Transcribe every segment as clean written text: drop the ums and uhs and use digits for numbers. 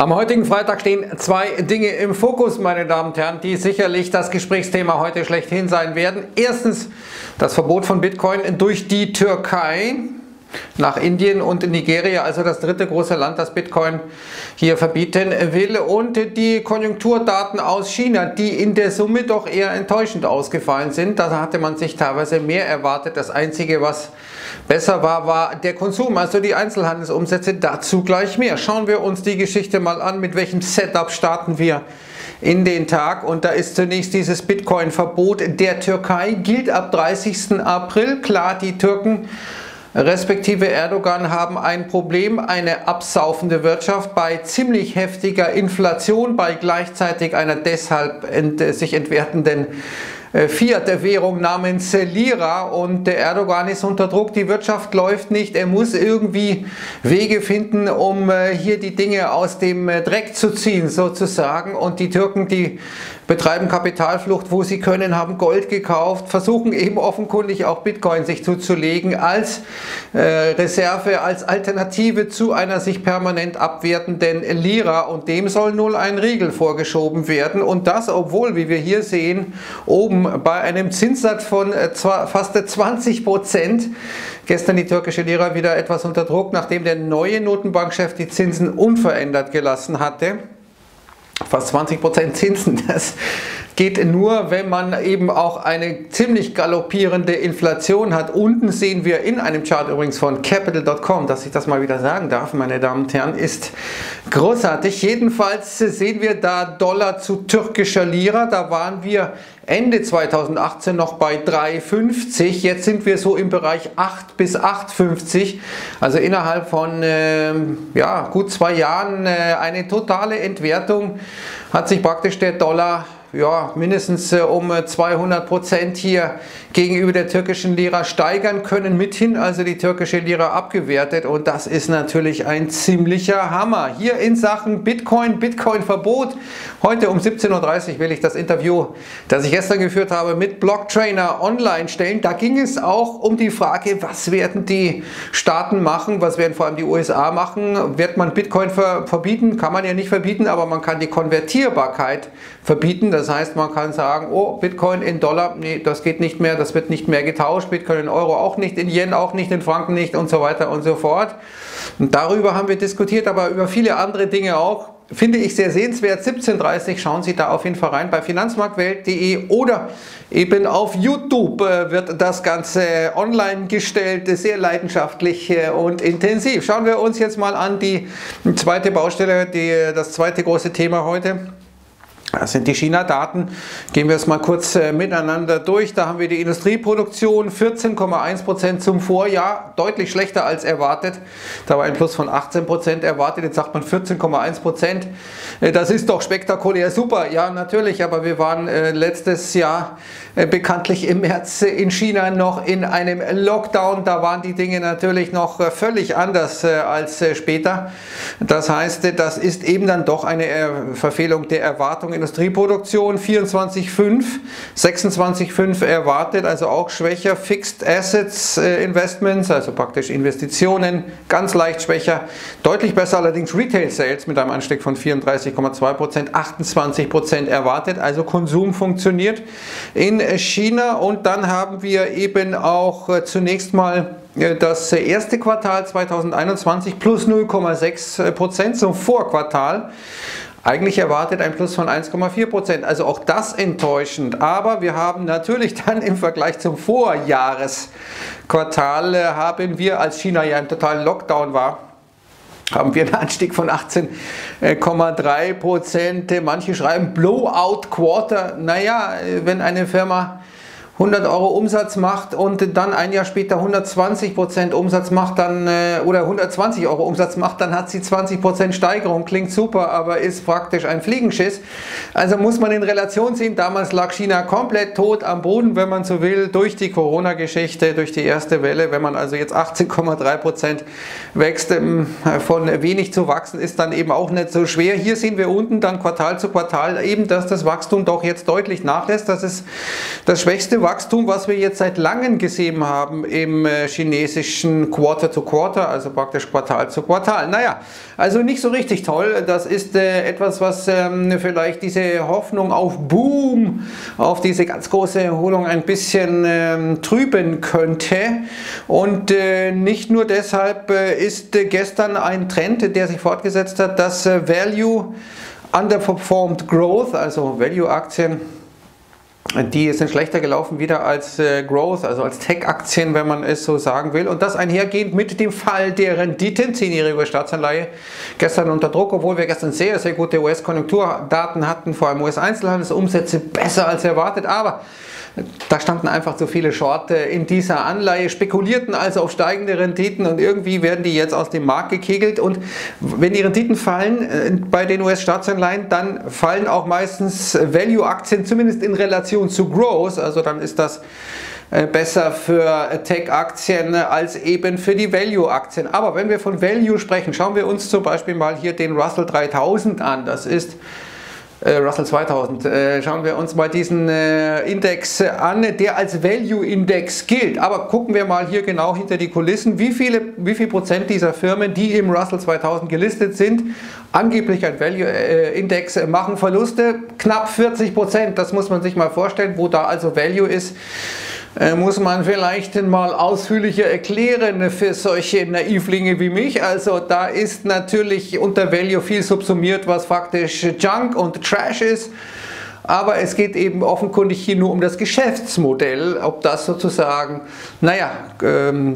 Am heutigen Freitag stehen zwei Dinge im Fokus, meine Damen und Herren, die sicherlich das Gesprächsthema heute schlechthin sein werden. Erstens das Verbot von Bitcoin durch die Türkei nach Indien und Nigeria, also das dritte große Land, das Bitcoin hier verbieten will, und die Konjunkturdaten aus China, die in der Summe doch eher enttäuschend ausgefallen sind. Da hatte man sich teilweise mehr erwartet. Das Einzige, was besser war, war der Konsum, also die Einzelhandelsumsätze. Dazu gleich mehr. Schauen wir uns die Geschichte mal an, mit welchem Setup starten wir in den Tag. Und da ist zunächst dieses Bitcoin-Verbot der Türkei, gilt ab 30. April. Klar, die Türken respektive Erdogan haben ein Problem, eine absaufende Wirtschaft bei ziemlich heftiger Inflation, bei gleichzeitig einer deshalb sich entwertenden Fiat-Währung namens Lira, und der Erdogan ist unter Druck, die Wirtschaft läuft nicht, er muss irgendwie Wege finden, um hier die Dinge aus dem Dreck zu ziehen sozusagen, und die Türken, die betreiben Kapitalflucht, wo sie können, haben Gold gekauft, versuchen eben offenkundig auch Bitcoin sich zuzulegen als Reserve, als Alternative zu einer sich permanent abwertenden Lira, und dem soll nun ein Riegel vorgeschoben werden, und das, obwohl, wie wir hier sehen, oben bei einem Zinssatz von fast 20%. Gestern die türkische Lira wieder etwas unter Druck, nachdem der neue Notenbankchef die Zinsen unverändert gelassen hatte. Fast 20% Zinsen, das geht nur, wenn man eben auch eine ziemlich galoppierende Inflation hat. Unten sehen wir in einem Chart übrigens von Capital.com, dass ich das mal wieder sagen darf, meine Damen und Herren, ist großartig. Jedenfalls sehen wir da Dollar zu türkischer Lira, da waren wir Ende 2018 noch bei 3,50, jetzt sind wir so im Bereich 8 bis 8,50, also innerhalb von gut 2 Jahren eine totale Entwertung, hat sich praktisch der Dollar mindestens um 200% hier gegenüber der türkischen Lira steigern können, mithin also die türkische Lira abgewertet, und das ist natürlich ein ziemlicher Hammer. Hier in Sachen Bitcoin, Bitcoin-Verbot, heute um 17:30 Uhr will ich das Interview, das ich gestern geführt habe, mit Blocktrainer online stellen. Da ging es auch um die Frage, was werden die Staaten machen, was werden vor allem die USA machen, wird man Bitcoin verbieten, kann man ja nicht verbieten, aber man kann die Konvertierbarkeit verbieten. Das heißt, man kann sagen, oh, Bitcoin in Dollar, nee, das geht nicht mehr, das wird nicht mehr getauscht, Bitcoin in Euro auch nicht, in Yen auch nicht, in Franken nicht und so weiter und so fort. Und darüber haben wir diskutiert, aber über viele andere Dinge auch. Finde ich sehr sehenswert. 17:30, schauen Sie da auf jeden Fall rein bei Finanzmarktwelt.de oder eben auf YouTube wird das Ganze online gestellt, sehr leidenschaftlich und intensiv. Schauen wir uns jetzt mal an die zweite Baustelle, das zweite große Thema heute. Das sind die China-Daten. Gehen wir es mal kurz miteinander durch. Da haben wir die Industrieproduktion 14,1% zum Vorjahr, deutlich schlechter als erwartet. Da war ein Plus von 18% erwartet, jetzt sagt man 14,1%. Das ist doch spektakulär super. Ja, natürlich, aber wir waren letztes Jahr bekanntlich im März in China noch in einem Lockdown. Da waren die Dinge natürlich noch völlig anders als später. Das heißt, das ist eben dann doch eine Verfehlung der Erwartungen. Industrieproduktion 24,5, 26,5 erwartet, also auch schwächer. Fixed Assets Investments, also praktisch Investitionen, ganz leicht schwächer. Deutlich besser allerdings Retail Sales mit einem Anstieg von 34,2%, 28% erwartet, also Konsum funktioniert in China. Und dann haben wir eben auch zunächst mal das erste Quartal 2021 plus 0,6% zum Vorquartal. Eigentlich erwartet ein Plus von 1,4%, also auch das enttäuschend. Aber wir haben natürlich dann im Vergleich zum Vorjahresquartal, als China ja im totalen Lockdown war, haben wir einen Anstieg von 18,3%. Manche schreiben Blowout Quarter. Naja, wenn eine Firma 100 € Umsatz macht und dann ein Jahr später 120% Umsatz macht, dann oder 120 € Umsatz macht, dann hat sie 20% Steigerung. Klingt super, aber ist praktisch ein Fliegenschiss. Also muss man in Relation sehen, damals lag China komplett tot am Boden, wenn man so will, durch die Corona-Geschichte, durch die erste Welle. Wenn man also jetzt 18,3% wächst, von wenig zu wachsen, ist dann eben auch nicht so schwer. Hier sehen wir unten dann Quartal zu Quartal eben, dass das Wachstum doch jetzt deutlich nachlässt. Das ist das schwächste Wachstum. Wachstum, was wir jetzt seit langem gesehen haben im chinesischen Quarter to Quarter, also praktisch Quartal zu Quartal. Naja, also nicht so richtig toll. Das ist etwas, was vielleicht diese Hoffnung auf Boom, auf diese ganz große Erholung ein bisschen trüben könnte. Und nicht nur deshalb ist gestern ein Trend, der sich fortgesetzt hat, dass Value underperformed Growth, also Value-Aktien, die sind schlechter gelaufen wieder als Growth, also als Tech-Aktien, wenn man es so sagen will. Und das einhergehend mit dem Fall der Renditen, 10-jährige Staatsanleihe, gestern unter Druck, obwohl wir gestern sehr, sehr gute US-Konjunkturdaten hatten, vor allem US-Einzelhandelsumsätze besser als erwartet, aber da standen einfach zu viele Short in dieser Anleihe, spekulierten also auf steigende Renditen und irgendwie werden die jetzt aus dem Markt gekegelt. Und wenn die Renditen fallen bei den US-Staatsanleihen, dann fallen auch meistens Value-Aktien, zumindest in Relation zu Growth. Also dann ist das besser für Tech-Aktien als eben für die Value-Aktien. Aber wenn wir von Value sprechen, schauen wir uns zum Beispiel mal hier den Russell 3000 an. Das ist Russell 2000, schauen wir uns mal diesen Index an, der als Value-Index gilt. Aber gucken wir mal hier genau hinter die Kulissen, wie viel Prozent dieser Firmen, die im Russell 2000 gelistet sind, angeblich ein Value-Index, machen Verluste. Knapp 40%, das muss man sich mal vorstellen, wo da also Value ist. Muss man vielleicht mal ausführlicher erklären für solche Naivlinge wie mich. Also da ist natürlich unter Value viel subsumiert, was faktisch Junk und Trash ist. Aber es geht eben offenkundig hier nur um das Geschäftsmodell, ob das sozusagen, naja,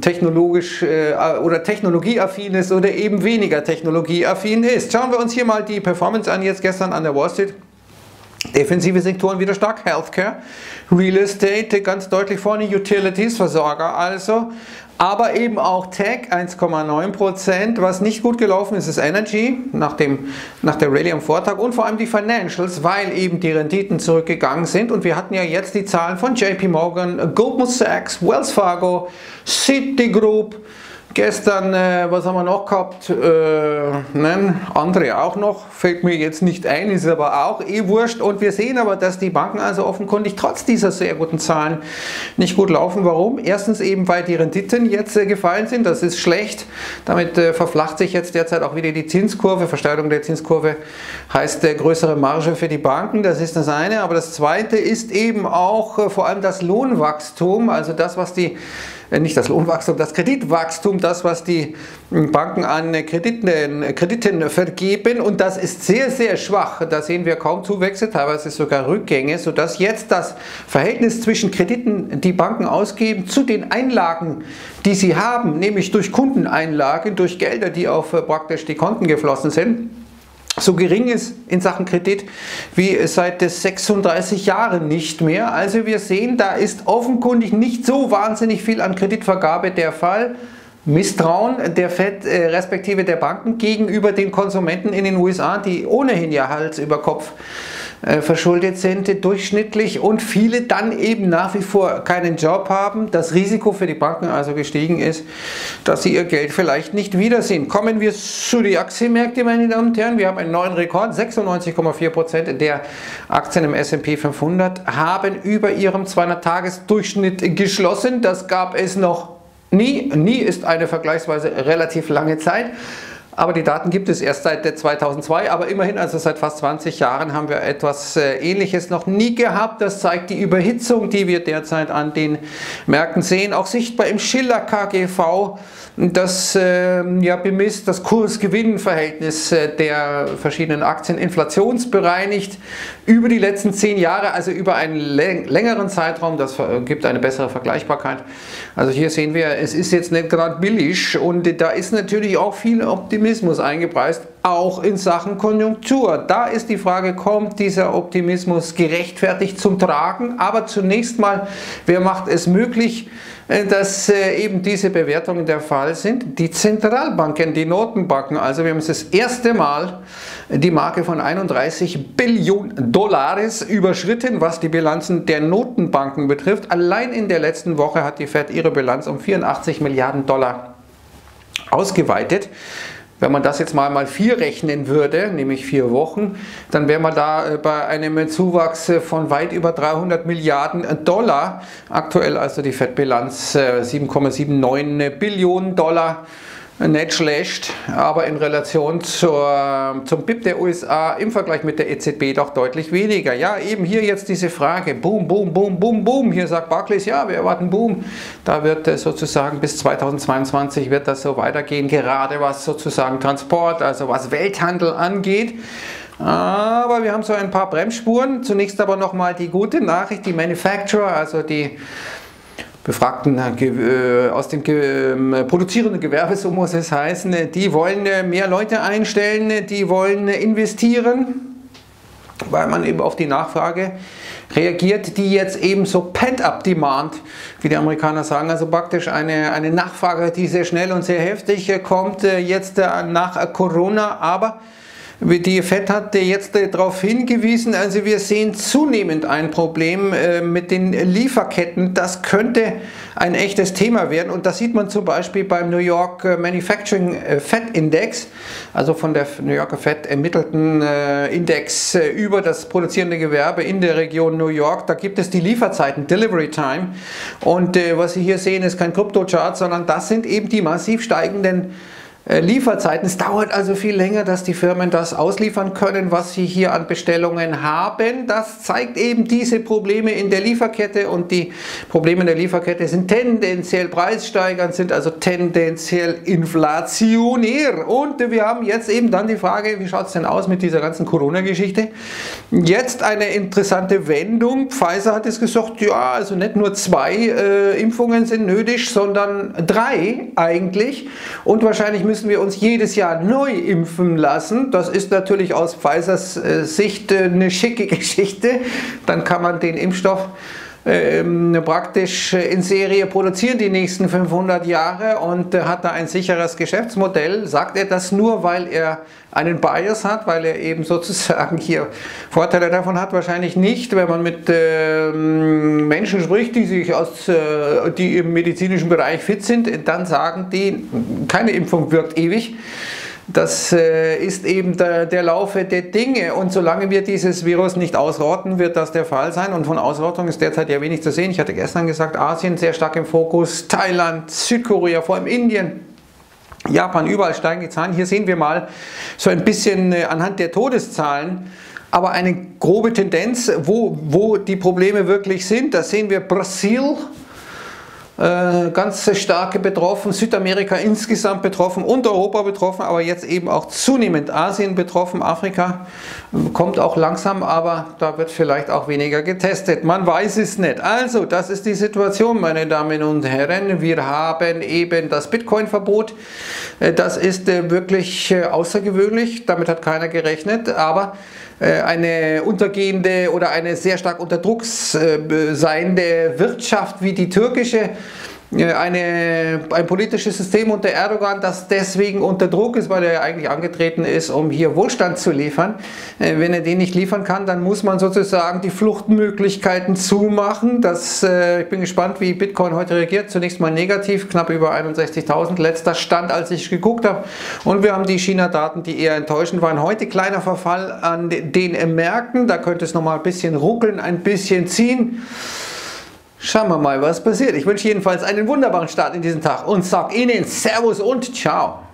technologisch oder technologieaffin ist oder eben weniger technologieaffin ist. Schauen wir uns hier mal die Performance an, jetzt gestern an der Wall Street. Defensive Sektoren wieder stark, Healthcare, Real Estate ganz deutlich vorne, Utilities, Versorger also, aber eben auch Tech, 1,9%. Was nicht gut gelaufen ist, ist Energy nach der Rallye am Vortag und vor allem die Financials, weil eben die Renditen zurückgegangen sind. Und wir hatten ja jetzt die Zahlen von JP Morgan, Goldman Sachs, Wells Fargo, Citigroup. Gestern, was haben wir noch gehabt? Andere auch noch, fällt mir jetzt nicht ein, ist aber auch eh wurscht. Und wir sehen aber, dass die Banken also offenkundig trotz dieser sehr guten Zahlen nicht gut laufen. Warum? Erstens eben, weil die Renditen jetzt gefallen sind, das ist schlecht. Damit verflacht sich jetzt derzeit auch wieder die Zinskurve. Versteigerung der Zinskurve heißt größere Marge für die Banken, das ist das eine. Aber das zweite ist eben auch vor allem das Lohnwachstum, also das, was die das Kreditwachstum, das, was die Banken an Krediten vergeben, und das ist sehr, sehr schwach. Da sehen wir kaum Zuwächse, teilweise sogar Rückgänge, sodass jetzt das Verhältnis zwischen Krediten, die Banken ausgeben, zu den Einlagen, die sie haben, nämlich durch Kundeneinlagen, durch Gelder, die auf praktisch die Konten geflossen sind, so gering ist in Sachen Kredit wie seit 36 Jahren nicht mehr. Also wir sehen, da ist offenkundig nicht so wahnsinnig viel an Kreditvergabe der Fall. Misstrauen der Fed respektive der Banken gegenüber den Konsumenten in den USA, die ohnehin ja Hals über Kopf verschuldet sind durchschnittlich und viele dann eben nach wie vor keinen Job haben, das Risiko für die Banken also gestiegen ist, dass sie ihr Geld vielleicht nicht wiedersehen. Kommen wir zu den Aktienmärkten, meine Damen und Herren. Wir haben einen neuen Rekord, 96,4% der Aktien im S&P 500 haben über ihrem 200-Tages-Durchschnitt geschlossen. Das gab es noch nie. Nie ist eine vergleichsweise relativ lange Zeit. Aber die Daten gibt es erst seit 2002, aber immerhin, also seit fast 20 Jahren haben wir etwas Ähnliches noch nie gehabt. Das zeigt die Überhitzung, die wir derzeit an den Märkten sehen. Auch sichtbar im Schiller KGV, das bemisst das Kurs-Gewinn-Verhältnis der verschiedenen Aktien inflationsbereinigt über die letzten 10 Jahre, also über einen längeren Zeitraum. Das gibt eine bessere Vergleichbarkeit. Also hier sehen wir, es ist jetzt nicht gerade billig und da ist natürlich auch viel Optimismus eingepreist, auch in Sachen Konjunktur. Da ist die Frage, kommt dieser Optimismus gerechtfertigt zum Tragen? Aber zunächst mal, wer macht es möglich, dass eben diese Bewertungen der Fall sind? Die Zentralbanken, die Notenbanken. Also wir haben das erste Mal die Marke von 31 Billionen Dollar überschritten, was die Bilanzen der Notenbanken betrifft. Allein in der letzten Woche hat die Fed ihre Bilanz um 84 Milliarden Dollar ausgeweitet. Wenn man das jetzt mal 4 rechnen würde, nämlich 4 Wochen, dann wären wir da bei einem Zuwachs von weit über 300 Milliarden Dollar. Aktuell also die Fed-Bilanz 7,79 Billionen Dollar. Nicht schlecht, aber in Relation zum BIP der USA im Vergleich mit der EZB doch deutlich weniger. Ja, eben hier jetzt diese Frage, Boom, Boom, Boom, Boom, Boom. Hier sagt Barclays, ja, wir erwarten Boom. Da wird sozusagen bis 2022 wird das so weitergehen, gerade was sozusagen Transport, also was Welthandel angeht. Aber wir haben so ein paar Bremsspuren. Zunächst aber nochmal die gute Nachricht, die Manufacturer, also die Befragten aus dem produzierenden Gewerbe, so muss es heißen, die wollen mehr Leute einstellen, die wollen investieren, weil man eben auf die Nachfrage reagiert, die jetzt eben so Pent-up-Demand, wie die Amerikaner sagen, also praktisch eine Nachfrage, die sehr schnell und sehr heftig kommt, jetzt nach Corona, aber die Fed hat jetzt darauf hingewiesen, also wir sehen zunehmend ein Problem mit den Lieferketten. Das könnte ein echtes Thema werden und das sieht man zum Beispiel beim New York Manufacturing Fed Index, also von der New Yorker Fed ermittelten Index über das produzierende Gewerbe in der Region New York. Da gibt es die Lieferzeiten, Delivery Time, und was Sie hier sehen, ist kein Kryptochart, sondern das sind eben die massiv steigenden Lieferzeiten. Es dauert also viel länger, dass die Firmen das ausliefern können, was sie hier an Bestellungen haben. Das zeigt eben diese Probleme in der Lieferkette, und die Probleme in der Lieferkette sind tendenziell preissteigernd, sind also tendenziell inflationär. Und wir haben jetzt eben dann die Frage, wie schaut es denn aus mit dieser ganzen Corona-Geschichte? Jetzt eine interessante Wendung. Pfizer hat es gesagt, ja, also nicht nur 2 Impfungen sind nötig, sondern 3 eigentlich, und wahrscheinlich müssen wir uns jedes Jahr neu impfen lassen. Das ist natürlich aus Pfizers Sicht eine schicke Geschichte. Dann kann man den Impfstoff praktisch in Serie produzieren die nächsten 500 Jahre und hat da ein sicheres Geschäftsmodell. Sagt er das nur, weil er einen Bias hat, weil er eben sozusagen hier Vorteile davon hat? Wahrscheinlich nicht. Wenn man mit Menschen spricht, die die im medizinischen Bereich fit sind, dann sagen die, keine Impfung wirkt ewig. Das ist eben der Lauf der Dinge, und solange wir dieses Virus nicht ausrotten, wird das der Fall sein, und von Ausrottung ist derzeit ja wenig zu sehen. Ich hatte gestern gesagt, Asien sehr stark im Fokus, Thailand, Südkorea, vor allem Indien, Japan, überall steigen die Zahlen. Hier sehen wir mal so ein bisschen anhand der Todeszahlen, aber eine grobe Tendenz, wo die Probleme wirklich sind. Da sehen wir Brasil, ganz stark betroffen, Südamerika insgesamt betroffen und Europa betroffen, aber jetzt eben auch zunehmend Asien betroffen, Afrika kommt auch langsam, aber da wird vielleicht auch weniger getestet. Man weiß es nicht. Also, das ist die Situation, meine Damen und Herren. Wir haben eben das Bitcoin-Verbot. Das ist wirklich außergewöhnlich. Damit hat keiner gerechnet, aber eine untergehende oder eine sehr stark unter Druck seiende Wirtschaft wie die türkische, ein politisches System unter Erdogan, das deswegen unter Druck ist, weil er ja eigentlich angetreten ist, um hier Wohlstand zu liefern. Wenn er den nicht liefern kann, dann muss man sozusagen die Fluchtmöglichkeiten zumachen. Ich bin gespannt, wie Bitcoin heute reagiert. Zunächst mal negativ, knapp über 61.000. Letzter Stand, als ich geguckt habe. Und wir haben die China-Daten, die eher enttäuschend waren. Heute kleiner Verfall an den Märkten. Da könnte es nochmal ein bisschen ruckeln, ein bisschen ziehen. Schauen wir mal, was passiert. Ich wünsche jedenfalls einen wunderbaren Start in diesen Tag und sage Ihnen Servus und Ciao.